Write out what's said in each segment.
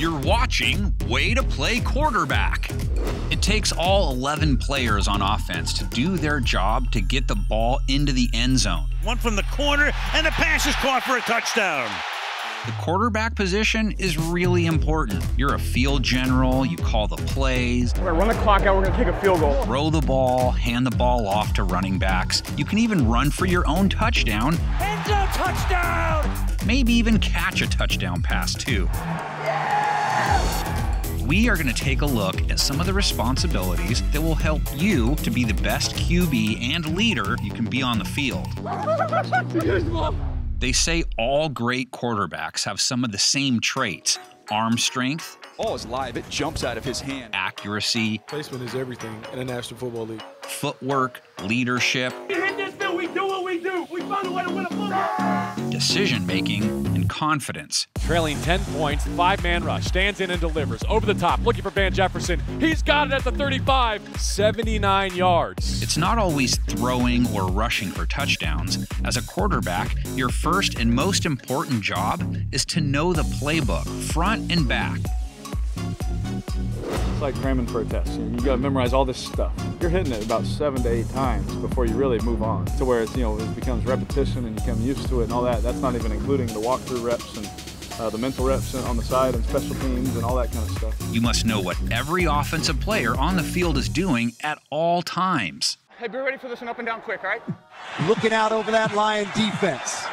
You're watching Way to Play Quarterback. It takes all 11 players on offense to do their job to get the ball into the end zone. One from the corner, and the pass is caught for a touchdown. The quarterback position is really important. You're a field general, you call the plays. We're gonna run the clock out, we're gonna take a field goal. Throw the ball, hand the ball off to running backs. You can even run for your own touchdown. End zone touchdown! Maybe even catch a touchdown pass too. Yeah! We are gonna take a look at some of the responsibilities that will help you to be the best QB and leader you can be on the field. They say all great quarterbacks have some of the same traits. Arm strength. Ball is live, it jumps out of his hand. Accuracy. Placement is everything in the National Football League. Footwork, leadership. We hit this field, we do what we do. We found a way to win a football. Decision making and confidence. Trailing 10 points, five-man rush, stands in and delivers. Over the top, looking for Ben Jefferson. He's got it at the 35, 79 yards. It's not always throwing or rushing for touchdowns. As a quarterback, your first and most important job is to know the playbook, front and back. It's like cramming for a test. You got to memorize all this stuff. You're hitting it about 7 to 8 times before you really move on to where it's, it becomes repetition and you become used to it and all that. That's not even including the walkthrough reps and the mental reps on the side and special teams and all that kind of stuff. You must know what every offensive player on the field is doing at all times. Hey, be ready for this one up and down quick, all right? Looking out over that Lion defense.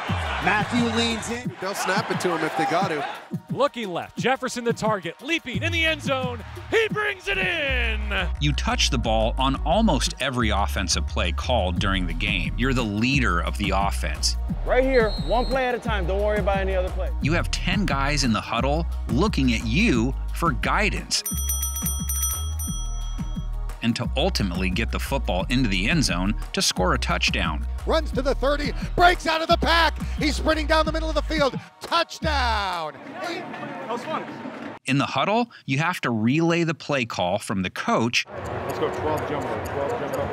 Matthew leans in. They'll snap it to him if they got to. Looking left, Jefferson the target, leaping in the end zone. He brings it in! You touch the ball on almost every offensive play called during the game. You're the leader of the offense. Right here, one play at a time. Don't worry about any other play. You have 10 guys in the huddle looking at you for guidance. And to ultimately get the football into the end zone to score a touchdown. Runs to the 30, breaks out of the pack. He's sprinting down the middle of the field. Touchdown! That was fun. In the huddle, you have to relay the play call from the coach. Let's go 12 jumbo, 12 jumbo.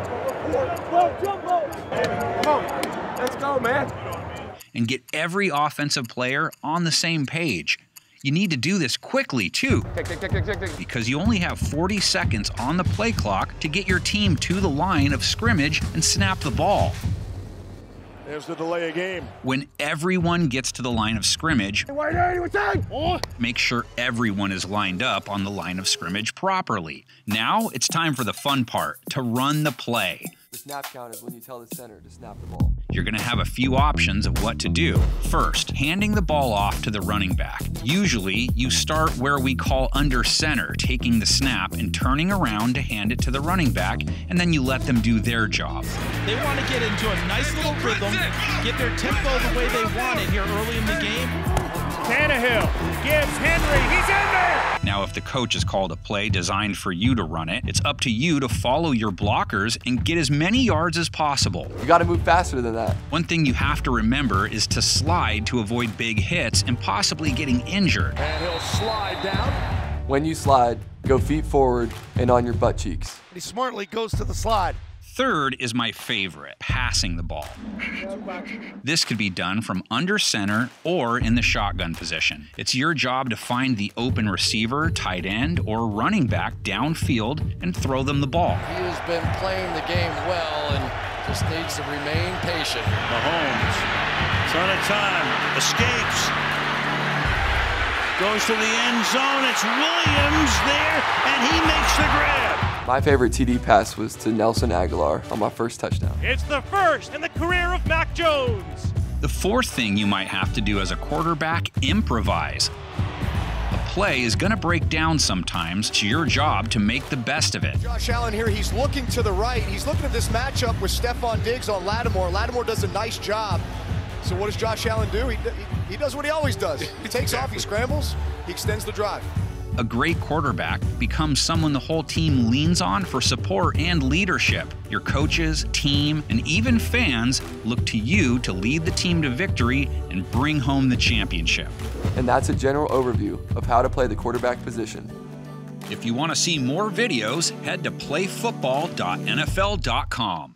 12 jumbo! Come on, let's go, man. And get every offensive player on the same page. You need to do this quickly, too, because you only have 40 seconds on the play clock to get your team to the line of scrimmage and snap the ball. There's the delay of game. When everyone gets to the line of scrimmage, make sure everyone is lined up on the line of scrimmage properly. Now it's time for the fun part, to run the play. The snap count is when you tell the center to snap the ball. You're going to have a few options of what to do. First, handing the ball off to the running back. Usually, you start where we call under center, taking the snap and turning around to hand it to the running back, and then you let them do their job. They want to get into a nice little rhythm, get their tempo the way they want it here early in the game. Tannehill gives Henry, he's in there! Now, if the coach has called a play designed for you to run it, it's up to you to follow your blockers and get as many yards as possible. You got to move faster than that. One thing you have to remember is to slide to avoid big hits and possibly getting injured. And he'll slide down. When you slide, go feet forward and on your butt cheeks. He smartly goes to the slide. Third is my favorite, passing the ball. This could be done from under center or in the shotgun position. It's your job to find the open receiver, tight end, or running back downfield and throw them the ball. He has been playing the game well and just needs to remain patient. Mahomes, ton of time, escapes, goes to the end zone. It's Williams there, and he makes the grab. My favorite TD pass was to Nelson Aguilar on my first touchdown. It's the first in the career of Mac Jones. The fourth thing you might have to do as a quarterback, improvise. Play is going to break down sometimes. It's your job to make the best of it. Josh Allen here, he's looking to the right. He's looking at this matchup with Stefon Diggs on Lattimore. Lattimore does a nice job. So what does Josh Allen do? He does what he always does. He takes off, he scrambles, he extends the drive. A great quarterback becomes someone the whole team leans on for support and leadership. Your coaches, team, and even fans look to you to lead the team to victory and bring home the championship. And that's a general overview of how to play the quarterback position. If you want to see more videos, head to playfootball.nfl.com.